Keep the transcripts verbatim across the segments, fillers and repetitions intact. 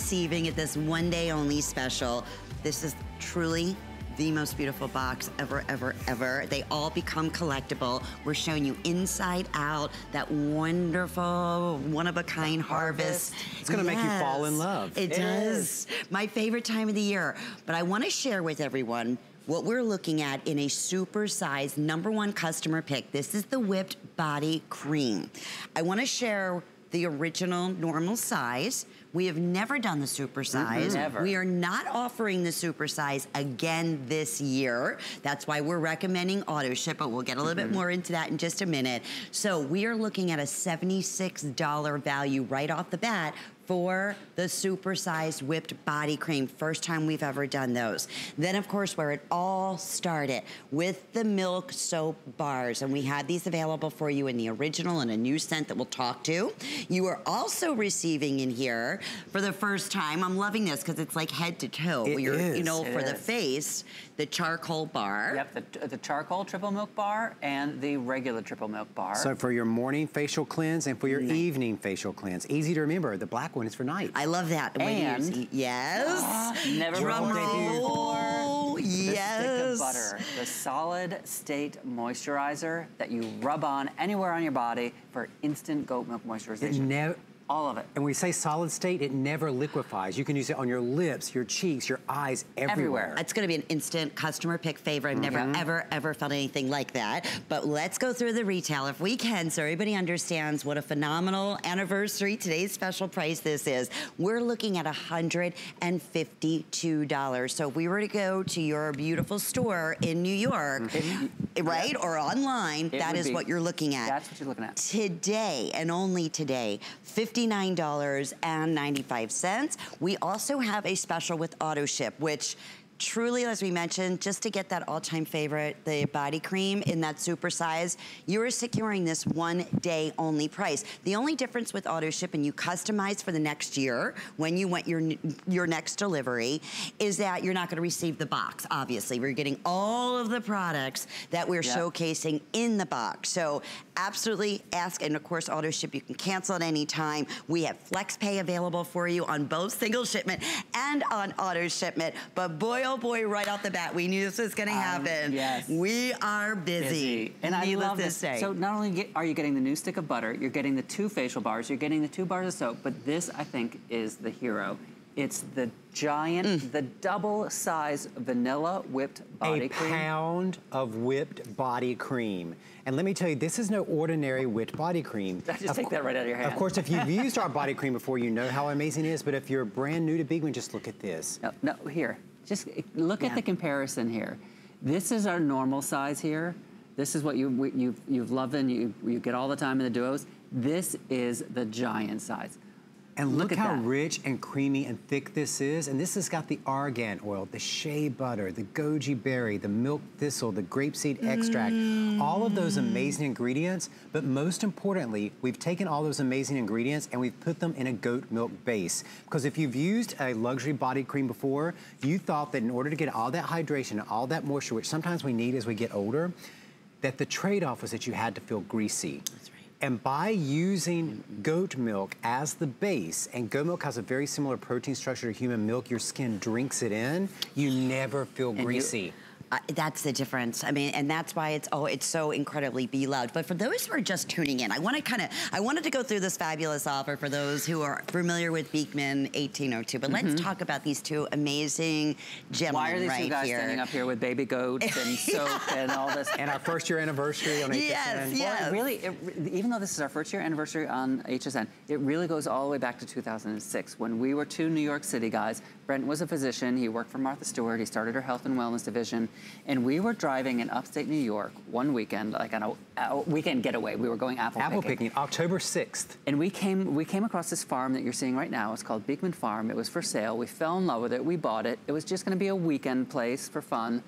Receiving at this one day only special. This is truly the most beautiful box ever, ever, ever. They all become collectible. We're showing you inside out, that wonderful, one-of-a-kind harvest. harvest. It's gonna yes. make you fall in love. It, it does. Is. My favorite time of the year. But I wanna share with everyone what we're looking at in a super size number one customer pick. This is the whipped body cream. I wanna share the original normal size. We have never done the super size. Mm-hmm. We are not offering the super size again this year. That's why we're recommending auto ship, but we'll get a little mm-hmm. bit more into that in just a minute. So we are looking at a seventy-six dollar value right off the bat for the supersized whipped body cream. First time we've ever done those. Then of course where it all started with the milk soap bars, and we had these available for you in the original and a new scent that we'll talk to. You are also receiving in here for the first time, I'm loving this because it's like head to toe. It You're, is, you know, for is. the face, the charcoal bar. Yep, the, the charcoal triple milk bar and the regular triple milk bar. So for your morning facial cleanse and for your mm-hmm. evening facial cleanse. Easy to remember, the black one is for night. I love that. And when you, yes. Uh, never drum roll. Yes. The stick of butter, the solid state moisturizer that you rub on anywhere on your body for instant goat milk moisturization. All of it. And when we say solid state, it never liquefies. You can use it on your lips, your cheeks, your eyes, everywhere. It's going to be an instant customer pick favorite. I've never, mm-hmm. ever, ever felt anything like that. But let's go through the retail if we can so everybody understands what a phenomenal anniversary, today's special price this is. We're looking at one hundred fifty-two dollars. So if we were to go to your beautiful store in New York, mm-hmm. right, or online, it that is be. what you're looking at. That's what you're looking at. Today, and only today, fifty-nine ninety-five. We also have a special with auto ship, which truly, as we mentioned, just to get that all-time favorite, the body cream in that super size, you're securing this one day only price. The only difference with auto ship, and you customize for the next year when you want your your next delivery, is that you're not going to receive the box. Obviously we're getting all of the products that we're yep. showcasing in the box, so absolutely ask. And of course auto ship, you can cancel at any time. We have flex pay available for you on both single shipment and on auto shipment. But boy, oh boy, right off the bat, we knew this was going to happen. Um, yes. We are busy. busy. And I love this. Say. So not only get, are you getting the new stick of butter, you're getting the two facial bars, you're getting the two bars of soap, but this, I think, is the hero. It's the giant, mm. the double size vanilla whipped body a cream. A pound of whipped body cream. And let me tell you, this is no ordinary whipped body cream. I just of take that right out of your hand. Of course, if you've used our body cream before, you know how amazing it is. But if you're brand new to Beekman, just look at this. No, no here. Just look yeah. at the comparison here. This is our normal size here. This is what you, you've, you've loved and you, you get all the time in the duos. This is the giant size. And look, look how that. rich and creamy and thick this is. And this has got the argan oil, the shea butter, the goji berry, the milk thistle, the grapeseed extract, mm. all of those amazing ingredients. But most importantly, we've taken all those amazing ingredients and we've put them in a goat milk base. Because if you've used a luxury body cream before, you thought that in order to get all that hydration and all that moisture, which sometimes we need as we get older, that the trade-off was that you had to feel greasy. That's right. And by using goat milk as the base, and goat milk has a very similar protein structure to human milk, your skin drinks it in, you never feel and greasy. You Uh, that's the difference. I mean, and that's why it's oh, it's so incredibly beloved. But for those who are just tuning in, I want to kind of, I wanted to go through this fabulous offer for those who are familiar with Beekman eighteen oh two. But mm-hmm. let's talk about these two amazing gentlemen right here. Why are these right two guys here. standing up here with baby goats and soap yeah. and all this? And our first year anniversary on H S N. Yes, yes. Well, it really, it, even though this is our first year anniversary on H S N, it really goes all the way back to two thousand six when we were two New York City guys. Brent was a physician. He worked for Martha Stewart. He started her health and wellness division. And we were driving in upstate New York one weekend, like on a, a weekend getaway. We were going apple picking. Apple picking, October sixth. And we came we came across this farm that you're seeing right now. It's called Beekman Farm. It was for sale. We fell in love with it. We bought it. It was just going to be a weekend place for fun.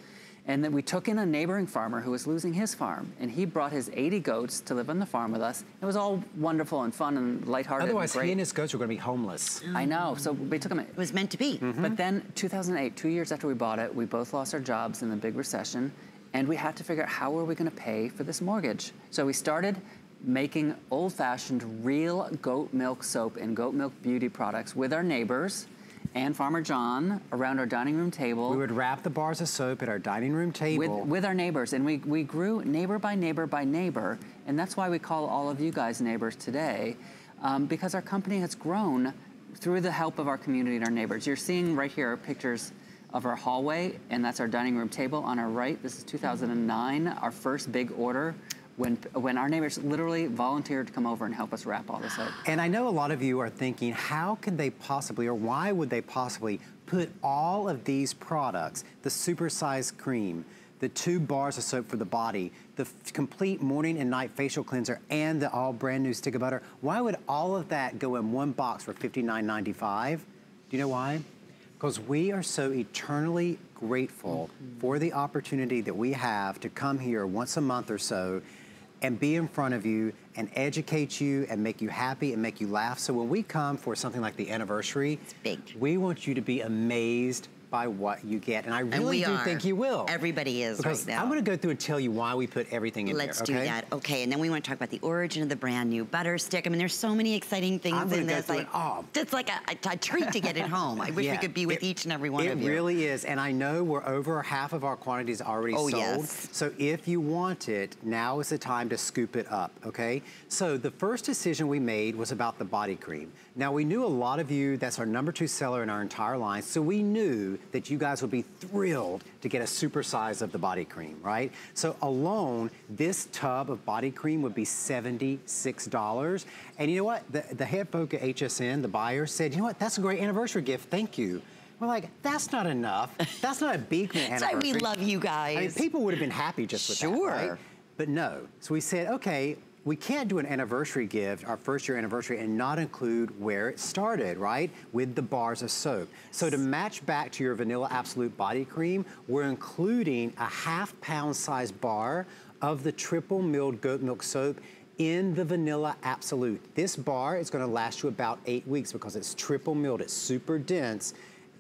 And then we took in a neighboring farmer who was losing his farm. And he brought his eighty goats to live on the farm with us. It was all wonderful and fun and lighthearted. Otherwise, and great. he and his goats were going to be homeless. Mm. I know. So we took them. It was meant to be. Mm-hmm. But then two thousand eight, two years after we bought it, we both lost our jobs in the big recession. And we had to figure out how were we going to pay for this mortgage. So we started making old-fashioned real goat milk soap and goat milk beauty products with our neighbors. and Farmer John around our dining room table. We would wrap the bars of soap at our dining room table. With, with our neighbors, and we, we grew neighbor by neighbor by neighbor, and that's why we call all of you guys neighbors today, um, because our company has grown through the help of our community and our neighbors. You're seeing right here pictures of our hallway, and that's our dining room table. On our right, this is two thousand nine, our first big order, when when our neighbors literally volunteered to come over and help us wrap all this up. And I know a lot of you are thinking, how could they possibly, or why would they possibly put all of these products, the supersized cream, the two bars of soap for the body, the complete morning and night facial cleanser, and the all brand new stick of butter, why would all of that go in one box for fifty-nine ninety-five? Do you know why? Because we are so eternally grateful mm-hmm. for the opportunity that we have to come here once a month or so and be in front of you and educate you and make you happy and make you laugh. So when we come for something like the anniversary, it's big. We want you to be amazed by what you get. And I really and we do are. think you will. Everybody is because right now. I'm gonna go through and tell you why we put everything in Let's there, okay? Let's do that, okay. And then we wanna talk about the origin of the brand new butter stick. I mean, there's so many exciting things I'm in this. Go like, it all. It's like a, a, a treat to get it home. I wish yeah. we could be with it, each and every one of you. It really is, and I know we're over half of our quantities already oh, sold. Yes. So if you want it, now is the time to scoop it up, okay? So the first decision we made was about the body cream. Now we knew a lot of you, that's our number two seller in our entire line, so we knew that you guys would be thrilled to get a supersize of the body cream, right? So alone, this tub of body cream would be seventy-six dollars. And you know what? The, the head folk at H S N, the buyer, said, you know what? That's a great anniversary gift, thank you. We're like, that's not enough. That's not a Beekman anniversary. That's why we love you guys. I mean, people would have been happy just with sure. that, right? But no, so we said, okay, we can't do an anniversary gift, our first year anniversary, and not include where it started, right? With the bars of soap. So to match back to your Vanilla Absolute body cream, we're including a half pound size bar of the triple milled goat milk soap in the Vanilla Absolute. This bar is gonna last you about eight weeks because it's triple milled, it's super dense,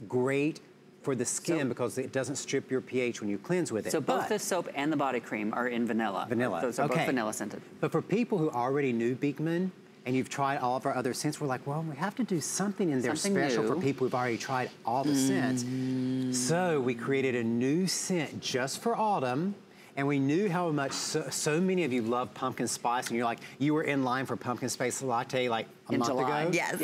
great for the skin so, because it doesn't strip your pH when you cleanse with it. So both but, the soap and the body cream are in vanilla. Vanilla, Those are okay. both vanilla scented. But for people who already knew Beekman and you've tried all of our other scents, we're like, well, we have to do something in there something special new. for people who've already tried all the mm. scents. So we created a new scent just for autumn. And we knew how much so, so many of you love pumpkin spice, and you're like, you were in line for pumpkin spice latte like a in month July. ago. Yes.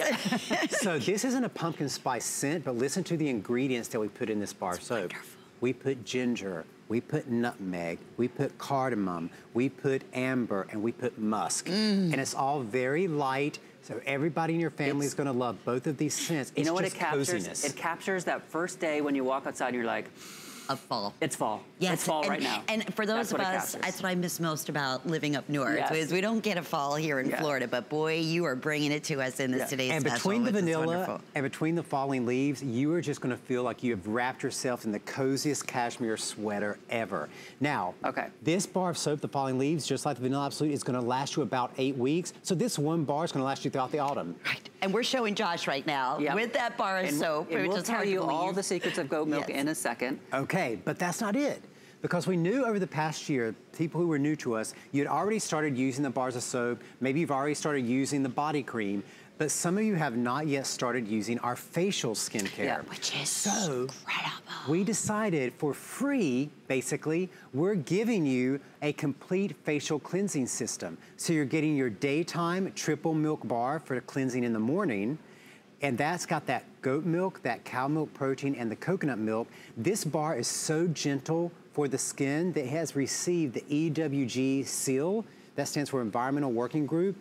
Yeah. So this isn't a pumpkin spice scent, but listen to the ingredients that we put in this bar of soap. Wonderful. We put ginger, we put nutmeg, we put cardamom, we put amber, and we put musk. Mm. And it's all very light. So everybody in your family it's, is gonna love both of these scents. It's you know what just it captures? Coziness. It captures that first day when you walk outside and you're like, of fall. It's fall. Yes. It's fall and, right now. And for those that's of us, that's what I miss most about living up north, yes. is we don't get a fall here in yeah. Florida, but boy, you are bringing it to us in this yeah. today's and special. And between the vanilla and between the falling leaves, you are just gonna feel like you have wrapped yourself in the coziest cashmere sweater ever. Now, okay. this bar of soap, the falling leaves, just like the Vanilla Absolute, is gonna last you about eight weeks. So this one bar is gonna last you throughout the autumn. Right. And we're showing Josh right now yep. with that bar of and, soap. And we'll tell you all the secrets of goat milk yes. in a second. Okay, but that's not it. Because we knew over the past year, people who were new to us, you'd already started using the bars of soap, maybe you've already started using the body cream, but some of you have not yet started using our facial skincare. Yeah, which is so incredible. We decided for free, basically, we're giving you a complete facial cleansing system. So you're getting your daytime triple milk bar for cleansing in the morning, and that's got that goat milk, that cow milk protein, and the coconut milk. This bar is so gentle for the skin that has received the E W G seal, that stands for Environmental Working Group.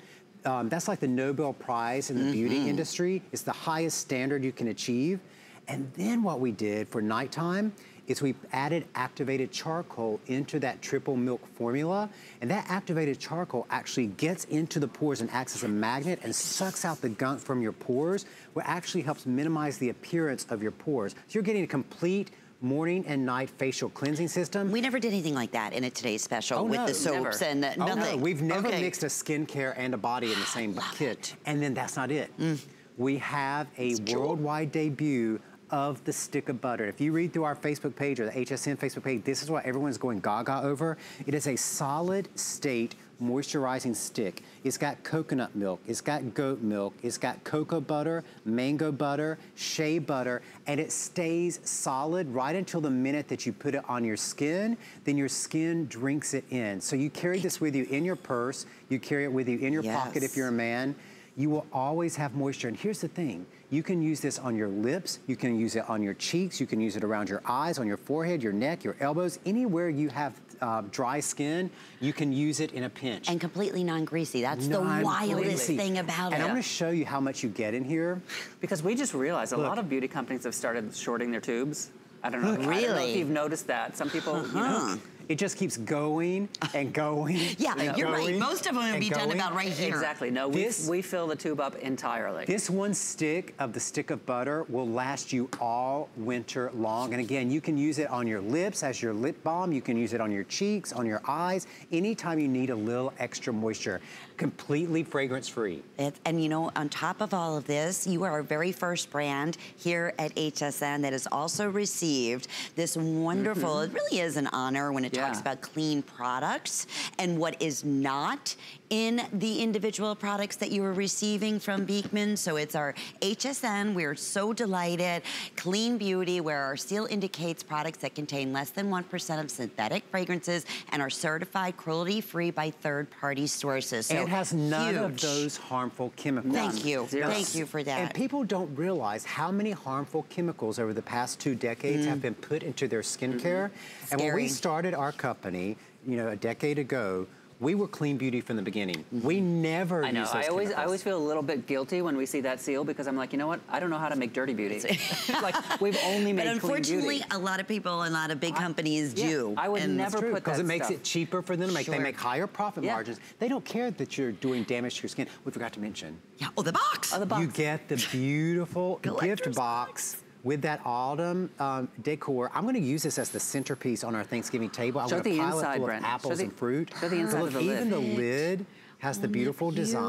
Um, that's like the Nobel Prize in the mm-hmm. beauty industry. It's the highest standard you can achieve. And then what we did for nighttime is we added activated charcoal into that triple milk formula. And that activated charcoal actually gets into the pores and acts as a magnet and sucks out the gunk from your pores, which actually helps minimize the appearance of your pores. So you're getting a complete morning and night facial cleansing system. We never did anything like that in a today's special oh, with no, the soaps never. and the, nothing. Oh, no. We've never okay. mixed a skincare and a body in the same kit. It. And then that's not it. Mm. We have a it's worldwide true. debut of the stick of butter. If you read through our Facebook page or the H S N Facebook page, this is what everyone's going gaga over. It is a solid state moisturizing stick. It's got coconut milk, it's got goat milk, it's got cocoa butter, mango butter, shea butter, and it stays solid right until the minute that you put it on your skin, then your skin drinks it in. So you carry this with you in your purse, you carry it with you in your yes. pocket if you're a man. You will always have moisture. And here's the thing, you can use this on your lips, you can use it on your cheeks, you can use it around your eyes, on your forehead, your neck, your elbows, anywhere you have uh, dry skin, you can use it in a pinch. And completely non-greasy, that's non the wildest thing about and it. And I'm gonna show you how much you get in here. Because we just realized Look. a lot of beauty companies have started shorting their tubes. I don't know, Look, I really? don't know if you've noticed that. Some people, uh-huh. you know. It just keeps going and going. yeah, and you're going, right. Most of them will be going. done about right here. Exactly. No, we, this, we fill the tube up entirely. This one stick of the stick of butter will last you all winter long. And again, you can use it on your lips as your lip balm. You can use it on your cheeks, on your eyes, anytime you need a little extra moisture. Completely fragrance-free. And you know, on top of all of this, you are our very first brand here at H S N that has also received this wonderful, mm-hmm. it really is an honor when it Yeah. talks about clean products and what is not in the individual products that you are receiving from Beekman. So it's our H S N, we're so delighted. Clean Beauty, where our seal indicates products that contain less than one percent of synthetic fragrances and are certified cruelty-free by third-party sources. So and it has none huge. of those harmful chemicals. Thank you, yes. thank you for that. And people don't realize how many harmful chemicals over the past two decades mm. have been put into their skincare. Mm-hmm. And when we started our company, you know, a decade ago, we were clean beauty from the beginning. Mm-hmm. We never I know. Use those I always, chemicals. I always feel a little bit guilty when we see that seal because I'm like, you know what? I don't know how to make dirty beauty. Like, we've only made but clean beauty. Unfortunately, a lot of people and a lot of big companies I, yeah, do. I would and never true, put that because it makes stuff. it cheaper for them to make. Sure. They make higher profit yeah. margins. They don't care that you're doing damage to your skin. We forgot to mention. Yeah, oh, the box. Oh, the box. You get the beautiful gift box. box. With that autumn um, decor, I'm gonna use this as the centerpiece on our Thanksgiving table. I'm Show gonna pile inside, it full Brent. of apples the, and fruit. Show the inside so of the even lid. the lid has oh, the beautiful, beautiful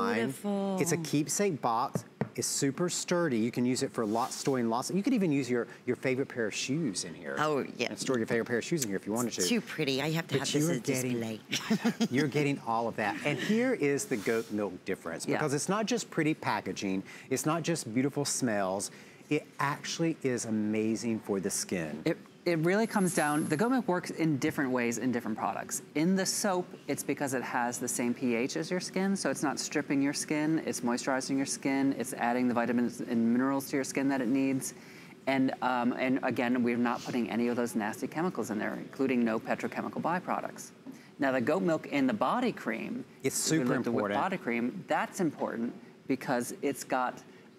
design. It's a keepsake box. It's super sturdy. You can use it for lots, storing lots. You could even use your, your favorite pair of shoes in here. Oh, yeah. And store your favorite pair of shoes in here if you wanted to. It's too pretty. I have to but have this as display. You're getting all of that. And here is the goat milk difference because yeah. it's not just pretty packaging. It's not just beautiful smells. It actually is amazing for the skin. It, it really comes down, the goat milk works in different ways in different products. In the soap, it's because it has the same pH as your skin, so it's not stripping your skin, it's moisturizing your skin, it's adding the vitamins and minerals to your skin that it needs. And, um, and again, we're not putting any of those nasty chemicals in there, including no petrochemical byproducts. Now the goat milk in the body cream, it's super important. Body cream, that's important because it's got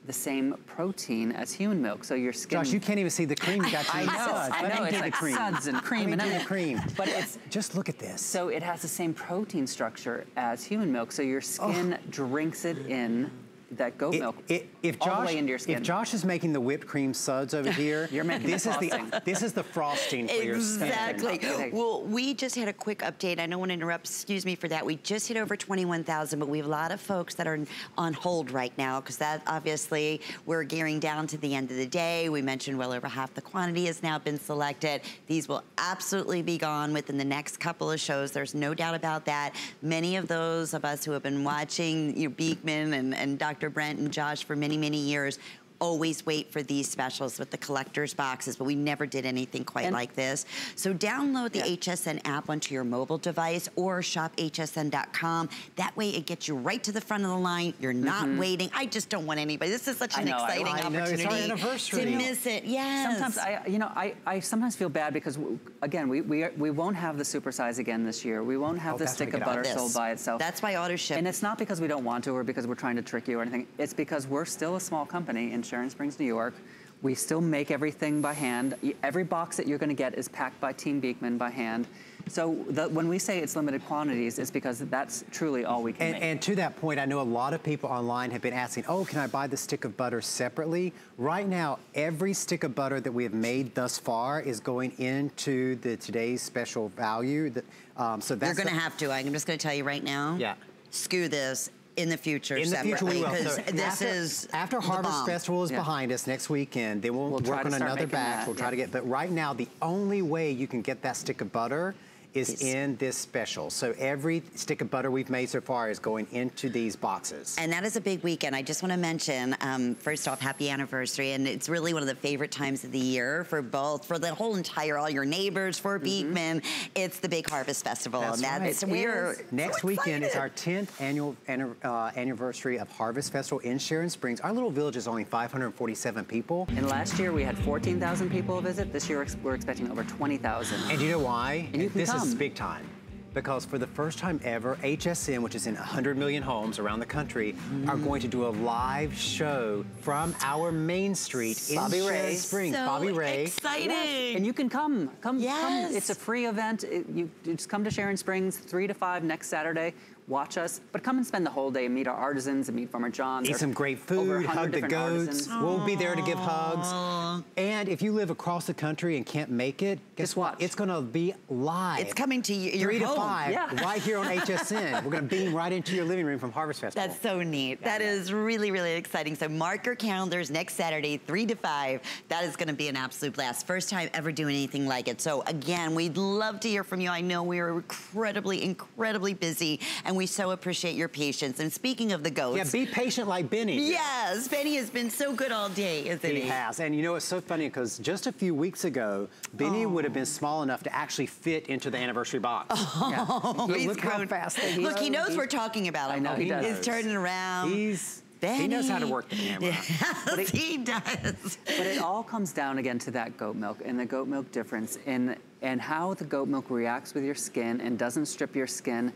the same protein as human milk, so your skin. Josh, you can't even see the cream you got to I know, suds. I know, I know it's like cream. suds and cream and other cream. But it's just look at this. So it has the same protein structure as human milk, so your skin oh. drinks it in. That goat it, milk it, if all Josh, the way into your skin. If Josh is making the whipped cream suds over here, You're making this, the is the, this is the frosting for exactly. your skin. Exactly. Well, we just had a quick update. I don't want to interrupt, excuse me for that. We just hit over twenty-one thousand, but we have a lot of folks that are on hold right now because that obviously we're gearing down to the end of the day. We mentioned well over half the quantity has now been selected. These will absolutely be gone within the next couple of shows. There's no doubt about that. Many of those of us who have been watching you know, Beekman and, and Doctor Brent and Josh for many, many years always wait for these specials with the collector's boxes, but we never did anything quite and like this. So download the yeah. H S N app onto your mobile device or shop H S N dot com. That way it gets you right to the front of the line. You're not mm-hmm. waiting. I just don't want anybody. This is such an I know, exciting I, I opportunity know, it's our anniversary. to miss it. Yes. Sometimes I, you know, I, I sometimes feel bad because again, we we, are, we won't have the super size again this year. We won't have oh, the stick of butter sold by itself. That's why auto ship. And it's not because we don't want to or because we're trying to trick you or anything. It's because we're still a small company and Sharon Springs, New York. We still make everything by hand. Every box that you're gonna get is packed by Team Beekman by hand. So the, when we say it's limited quantities, it's because that's truly all we can and, make. And to that point, I know a lot of people online have been asking, oh, can I buy the stick of butter separately? Right now, every stick of butter that we have made thus far is going into the today's special value. That, um, so that's- You're gonna have to, I'm just gonna tell you right now. Yeah. Screw this. In the future, in the future we will. So this after, is after Harvest Festival is yeah. behind us next weekend. Then we'll, we'll work on another batch. That. We'll yeah. try to get. But right now, the only way you can get that stick of butter is Peace. in this special. So every stick of butter we've made so far is going into these boxes. And that is a big weekend. I just want to mention, um, first off, happy anniversary. And it's really one of the favorite times of the year for both, for the whole entire, all your neighbors, for mm-hmm. Beekman. It's the Big Harvest Festival. That's, and that's right. we're Next so weekend is our tenth annual uh, anniversary of Harvest Festival in Sharon Springs. Our little village is only five hundred forty-seven people. And last year we had fourteen thousand people visit. This year we're expecting over twenty thousand. And you know why? And you can this come. is big time. Because for the first time ever, H S N, which is in one hundred million homes around the country, mm. are going to do a live show from our main street in Bobby Ray Springs. So Bobby Ray. Exciting! Yes. And you can come, come, yes. come. It's a free event. It, you, you just come to Sharon Springs, three to five next Saturday. Watch us, but come and spend the whole day and meet our artisans and meet Farmer John. Eat some great food, hug the goats. We'll be there to give hugs. And if you live across the country and can't make it, guess Just watch. what? It's gonna be live. It's coming to you. Three to home. five, yeah. right here on H S N. We're gonna beam right into your living room from Harvest Festival. That's so neat. Yeah, that yeah. is really, really exciting. So mark your calendars next Saturday, three to five. That is gonna be an absolute blast. First time ever doing anything like it. So again, we'd love to hear from you. I know we are incredibly, incredibly busy. And we so appreciate your patience. And speaking of the goats. Yeah, be patient like Benny. Yes, Benny has been so good all day, isn't he? He has. And you know, it's so funny because just a few weeks ago, Benny oh. would have been small enough to actually fit into the anniversary box. Oh, yeah. he's Look grown. how fast that he Look, he knows he's, we're talking about him. I know, he, he does. He's turning around. He's... Benny. He knows how to work the camera. Yes, but it, he does. But it all comes down again to that goat milk and the goat milk difference and, and how the goat milk reacts with your skin and doesn't strip your skin.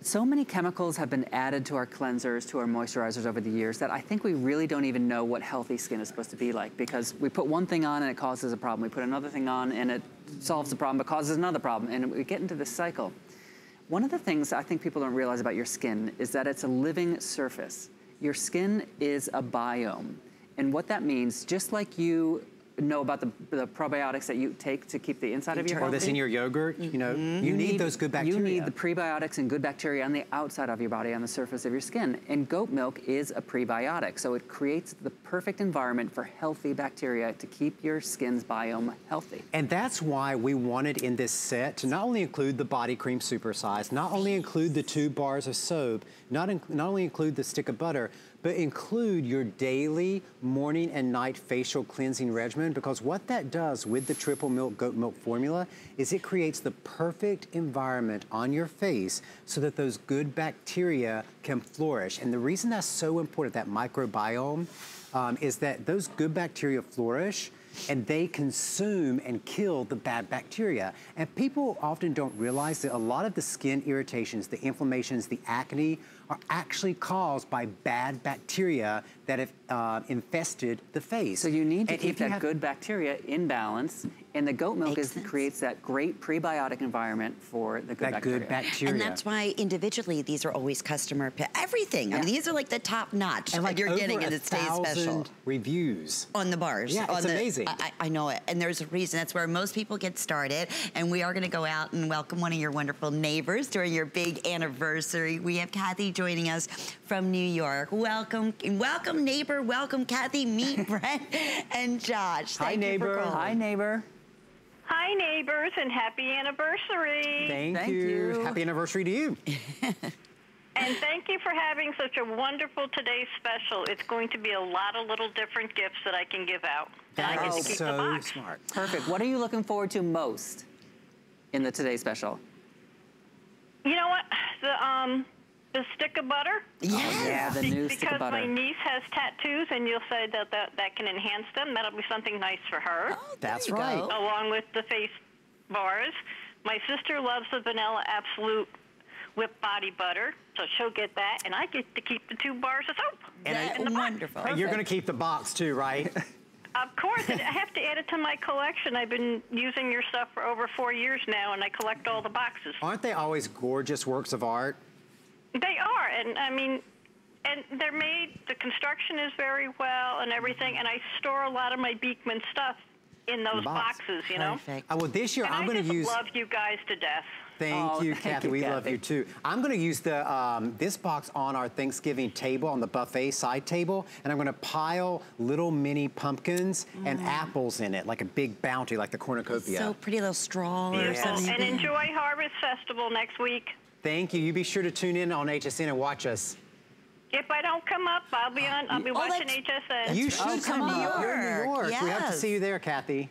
So many chemicals have been added to our cleansers, to our moisturizers over the years that I think we really don't even know what healthy skin is supposed to be like, because we put one thing on and it causes a problem. We put another thing on and it solves the problem but causes another problem, and we get into this cycle. One of the things I think people don't realize about your skin is that it's a living surface. Your skin is a biome, and what that means, just like you know about the, the probiotics that you take to keep the inside you of your body. Or that's in your yogurt, you know, mm-hmm. you, you need, need those good bacteria. You need the prebiotics and good bacteria on the outside of your body, on the surface of your skin. And goat milk is a prebiotic, so it creates the perfect environment for healthy bacteria to keep your skin's biome healthy. And that's why we wanted in this set to not only include the body cream supersize, not only include the two bars of soap, not, in, not only include the stick of butter, but include your daily morning and night facial cleansing regimen, because what that does with the triple milk goat milk formula is it creates the perfect environment on your face so that those good bacteria can flourish. And the reason that's so important, that microbiome, um, is that those good bacteria flourish and they consume and kill the bad bacteria. And people often don't realize that a lot of the skin irritations, the inflammations, the acne, are actually caused by bad bacteria that have uh, infested the face. So you need to and keep that good bacteria in balance, and the goat milk is, creates that great prebiotic environment for the good, that bacteria. good bacteria. And that's why individually these are always customer pick. Everything. Yeah. I mean, these are like the top notch and like you're getting in the Stay Special reviews on the bars. Yeah, on it's the, amazing. I, I know it, and there's a reason. That's where most people get started. And we are going to go out and welcome one of your wonderful neighbors during your big anniversary. We have Kathy joining us from New York. Welcome, welcome neighbor, welcome Kathy, meet Brent and Josh. Thank Hi neighbor. Hi neighbor. Hi neighbors, and happy anniversary. Thank, thank you. you. Happy anniversary to you. And thank you for having such a wonderful today's special. It's going to be a lot of little different gifts that I can give out. That I get is to keep so the box. smart. Perfect. What are you looking forward to most in the today's special? You know what? The, um, The stick of butter? Yes. Oh, yeah, the new because stick of butter. Because my niece has tattoos, and you'll say that, that that can enhance them. That'll be something nice for her. Oh, that's right. Go. Along with the face bars. My sister loves the Vanilla Absolute Whip Body Butter, so she'll get that, and I get to keep the two bars of soap. That's and wonderful. And you're going to keep the box, too, right? Of course, I have to add it to my collection. I've been using your stuff for over four years now, and I collect all the boxes. Aren't they always gorgeous works of art? They are, and I mean, and they're made, the construction is very well and everything, and I store a lot of my Beekman stuff in those box. boxes, you Perfect. know? Oh, well, this year and I'm going to use... I just love you guys to death. Thank oh, you, thank Kathy. You, we Kathy. love you too. I'm going to use the um, this box on our Thanksgiving table, on the buffet side table, and I'm going to pile little mini pumpkins mm. and apples in it, like a big bounty, like the cornucopia. So pretty, little straw yeah. or something. And enjoy Harvest Festival next week. Thank you. You be sure to tune in on H S N and watch us. If I don't come up, I'll be on. I'll be oh, watching H S N. You should oh, come up. You're in New York. Yes. We have to see you there, Kathy.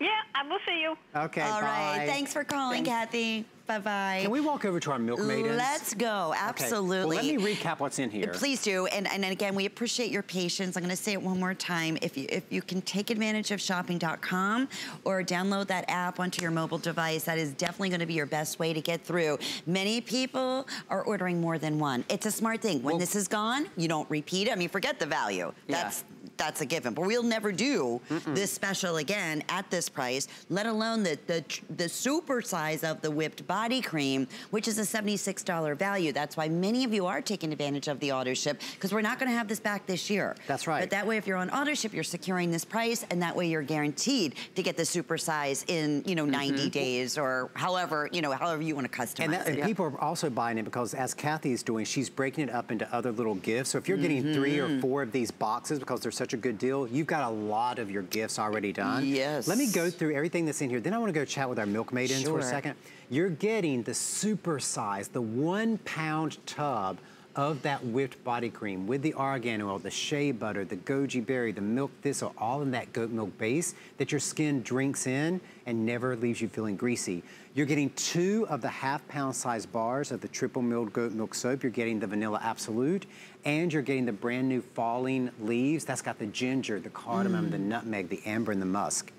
Yeah, I will see you. Okay, all bye. right. Thanks for calling, Thanks. Kathy. Bye-bye. Can we walk over to our milkmaidens? Let's go, absolutely. Okay. Well, let me recap what's in here. Please do, and, and again, we appreciate your patience. I'm gonna say it one more time. If you, if you can take advantage of shopping dot com or download that app onto your mobile device, that is definitely gonna be your best way to get through. Many people are ordering more than one. It's a smart thing. When well, this is gone, you don't repeat it. I mean, forget the value. Yeah. That's, that's a given, but we'll never do Mm-mm. this special again at this price, let alone the, the, the super size of the whipped bun. Body cream, which is a seventy-six dollar value. That's why many of you are taking advantage of the auto ship, because we're not going to have this back this year. That's right. But that way, if you're on auto ship, you're securing this price, and that way you're guaranteed to get the super size in, you know, mm-hmm. ninety days or however, you know, however you want to customize and that, it. And people are also buying it because, as Kathy is doing, she's breaking it up into other little gifts. So if you're mm-hmm. getting three or four of these boxes because they're such a good deal, you've got a lot of your gifts already done. Yes. Let me go through everything that's in here. Then I want to go chat with our milkmaidens sure. for a second. You're getting the super size, the one pound tub of that whipped body cream with the oregano oil, the shea butter, the goji berry, the milk thistle, all in that goat milk base that your skin drinks in and never leaves you feeling greasy. You're getting two of the half pound size bars of the triple milled goat milk soap. You're getting the vanilla absolute, and you're getting the brand new falling leaves. That's got the ginger, the cardamom, mm. the nutmeg, the amber, and the musk.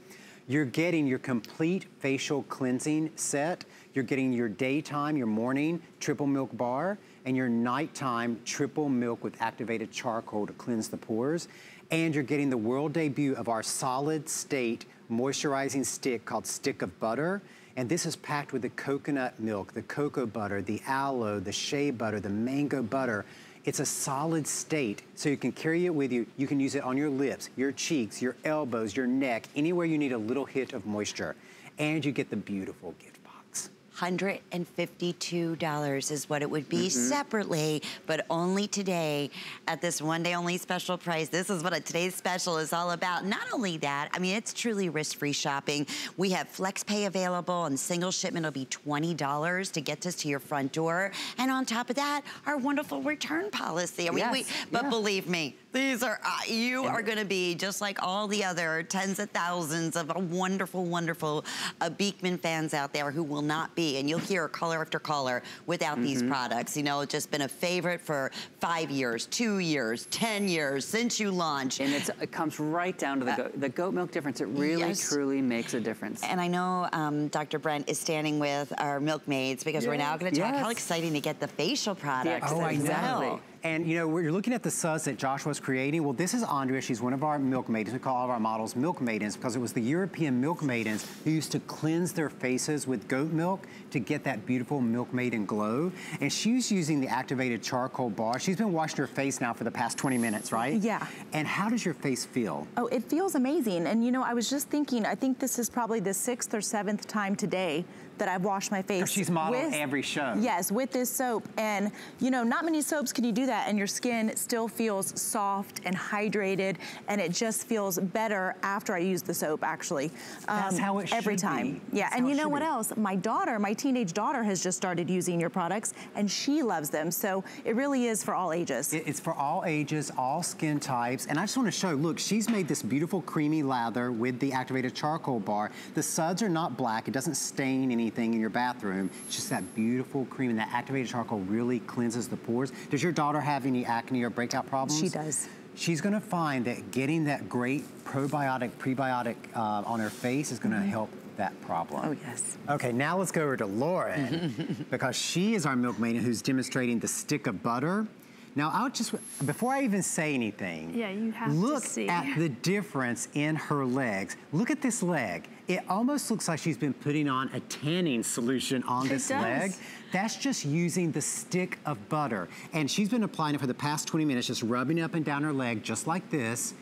You're getting your complete facial cleansing set. You're getting your daytime, your morning triple milk bar, and your nighttime triple milk with activated charcoal to cleanse the pores. And you're getting the world debut of our solid state moisturizing stick called Stick of Butter. And this is packed with the coconut milk, the cocoa butter, the aloe, the shea butter, the mango butter. It's a solid state, so you can carry it with you. You can use it on your lips, your cheeks, your elbows, your neck, anywhere you need a little hit of moisture. And you get the beautiful gift box. one hundred fifty-two dollars is what it would be mm-hmm. separately, but only today at this one day only special price. This is what a today's special is all about. Not only that, I mean, it's truly risk-free shopping. We have flex pay available, and single shipment will be twenty dollars to get this to your front door. And on top of that, our wonderful return policy. I mean, yes. we, but yeah. believe me, these are, uh, you yeah. are gonna be just like all the other tens of thousands of wonderful, wonderful uh, Beekman fans out there who will not be. And you'll hear caller after caller without mm-hmm. these products. You know, it's just been a favorite for five years, two years, ten years since you launched. And it's, it comes right down to the, uh, goat, the goat milk difference. It really, yes. truly makes a difference. And I know um, Doctor Brent is standing with our milkmaids because yes. we're now going to talk yes. how exciting to get the facial products. Oh, as I know. Well. And you know, we're looking at the suds that Joshua's creating. Well, this is Andrea. She's one of our milkmaidens. We call all of our models milkmaidens because it was the European milkmaidens who used to cleanse their faces with goat milk to get that beautiful milkmaiden glow. And she's using the activated charcoal bar. She's been washing her face now for the past twenty minutes, right? Yeah. And how does your face feel? Oh, it feels amazing. And you know, I was just thinking, I think this is probably the sixth or seventh time today that I've washed my face. She's modeled with, every show. Yes, with this soap. And you know, not many soaps can you do that, and your skin still feels soft and hydrated, and it just feels better after I use the soap, actually. That's um, how it should every time. Be. Yeah, That's and you know what be. else? My daughter, my teenage daughter has just started using your products, and she loves them, so it really is for all ages. It's for all ages, all skin types, and I just wanna show, look, she's made this beautiful creamy lather with the activated charcoal bar. The suds are not black, it doesn't stain anything in your bathroom, it's just that beautiful cream, and that activated charcoal really cleanses the pores. Does your daughter have any acne or breakout problems? She does. She's gonna find that getting that great probiotic, prebiotic uh, on her face is gonna mm-hmm. help that problem. Oh, yes. Okay, now let's go over to Lauren because she is our milkmaid who's demonstrating the Stick of Butter. Now, I'll just, before I even say anything, yeah, you have look to see. at the difference in her legs. Look at this leg. It almost looks like she's been putting on a tanning solution on it this does. leg. That's just using the Stick of Butter. And she's been applying it for the past twenty minutes, just rubbing up and down her leg just like this.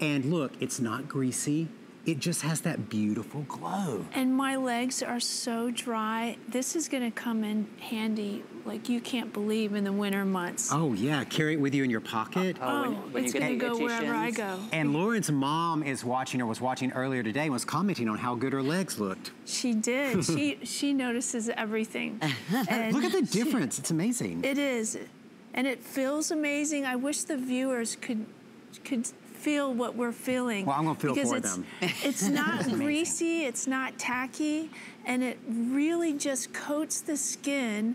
And look, it's not greasy. It just has that beautiful glow. And my legs are so dry. This is gonna come in handy like you can't believe in the winter months. Oh yeah, carry it with you in your pocket. Uh, oh, oh when, when it's gonna go wherever I go. And Lauren's mom is watching or was watching earlier today and was commenting on how good her legs looked. She did, she, she notices everything. Look at the difference, she, it's amazing. It is, and it feels amazing. I wish the viewers could, could feel what we're feeling. Well, I'm gonna feel for it's, them. It's not greasy, it's not tacky, and it really just coats the skin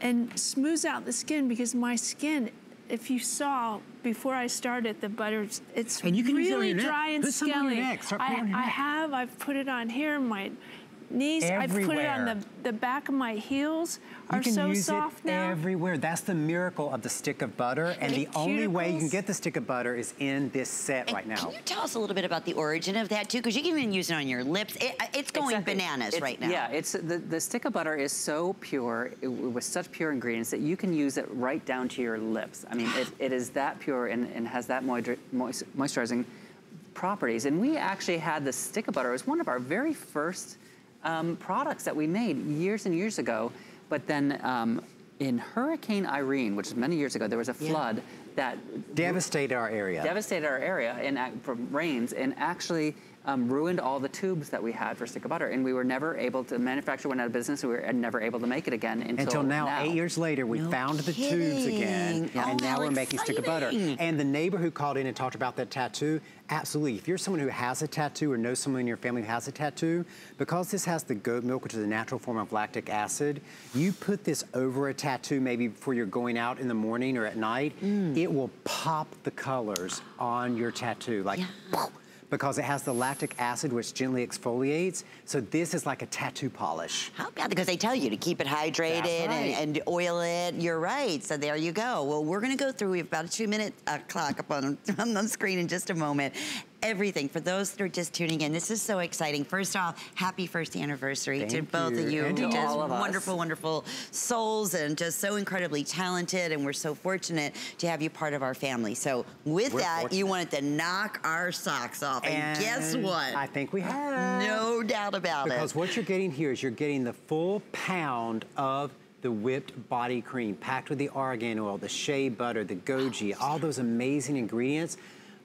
and smooths out the skin, because my skin, if you saw before I started the butter, it's and you can really use it on your dry neck. And put scaly. Some on your neck. Start I, on your I neck. have, I've put it on here, my knees, everywhere. I've put it on the, the back of my heels are so soft now. You can use it everywhere. That's the miracle of the stick of butter, and, and the, the only way you can get the stick of butter is in this set and right now. Can you tell us a little bit about the origin of that too? Because you can even use it on your lips. It, it's going exactly. bananas it's, right now. Yeah, it's the, the stick of butter is so pure, it, with such pure ingredients that you can use it right down to your lips. I mean, it, it is that pure and, and has that moist, moisturizing properties. And we actually had the stick of butter. It was one of our very first Um, products that we made years and years ago, but then um, in Hurricane Irene, which is many years ago, there was a yeah. flood that devastated our area. Devastated our area and uh, from rains, and actually um, ruined all the tubes that we had for stick of butter, and we were never able to manufacture. Went out of business, and we were never able to make it again until, until now, now. Eight years later, we no found kidding. the tubes again, yeah. oh, and now we're exciting. making stick of butter. And the neighbor who called in and talked about that tattoo. Absolutely, if you're someone who has a tattoo or knows someone in your family who has a tattoo, because this has the goat milk, which is a natural form of lactic acid, you put this over a tattoo maybe before you're going out in the morning or at night, mm. it will pop the colors on your tattoo, like, yeah. because it has the lactic acid, which gently exfoliates. So this is like a tattoo polish. How about, because they tell you to keep it hydrated right. and, and oil it. You're right, so there you go. Well, we're gonna go through, we have about a two minute uh, clock up on, on the screen in just a moment. Everything, for those that are just tuning in, this is so exciting. First off, happy first anniversary Thank to both you. of you. And to just all of us. Wonderful, wonderful souls, and just so incredibly talented, and we're so fortunate to have you part of our family. So with we're that, fortunate. you wanted to knock our socks off, and, and guess what? I think we have. No doubt about because it. Because what you're getting here is you're getting the full pound of the whipped body cream, packed with the argan oil, the shea butter, the goji, all those amazing ingredients,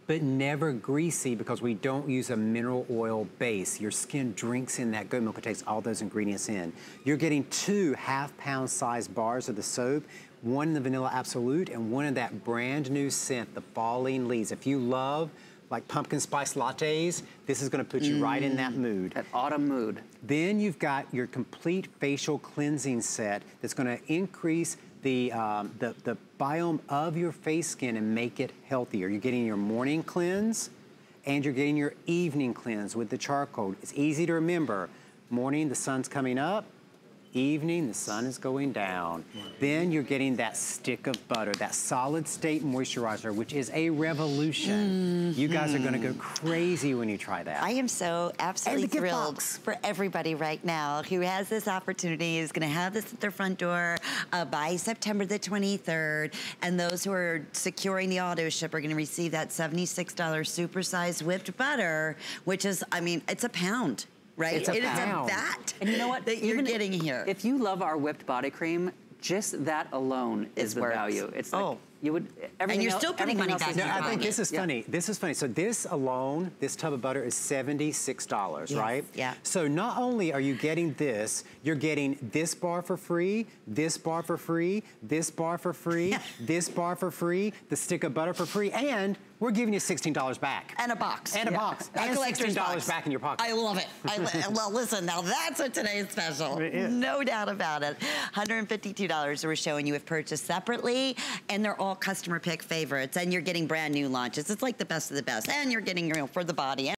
but never greasy, because we don't use a mineral oil base. Your skin drinks in that goat milk. It takes all those ingredients in. You're getting two half pound size bars of the soap, one in the vanilla absolute and one in that brand new scent, the falling leaves. If you love like pumpkin spice lattes, this is gonna put you mm. right in that mood. That autumn mood. Then you've got your complete facial cleansing set that's gonna increase the, um, the, the biome of your face skin and make it healthier. You're getting your morning cleanse and you're getting your evening cleanse with the charcoal. It's easy to remember. Morning, the sun's coming up. Evening, the sun is going down. Then you're getting that stick of butter, that solid state moisturizer, which is a revolution. Mm-hmm. You guys are gonna go crazy when you try that. I am so absolutely thrilled for everybody right now who has this opportunity, is gonna have this at their front door uh, by September the twenty-third. And those who are securing the auto ship are gonna receive that seventy-six dollar supersized whipped butter, which is, I mean, it's a pound. Right? It's a it pound. Is a vat and you know what? That you're getting here. If you love our whipped body cream, just that alone is the value. It's like, oh. you would, everything and you're else, still putting money back in your pocket. I think this is yeah. funny. This is funny. So this alone, this tub of butter is seventy-six dollars, yes. right? Yeah. So not only are you getting this, you're getting this bar for free, this bar for free, this bar for free, this bar for free, the stick of butter for free, and we're giving you sixteen dollars back. And a box. And yeah. a box. And sixteen dollars box. back in your pocket. I love it. I li well, listen, now that's a today's special. No doubt about it. one hundred fifty-two dollars we're showing you have purchased separately, and they're all customer pick favorites, and you're getting brand new launches. It's like the best of the best, and you're getting, you know, for the body.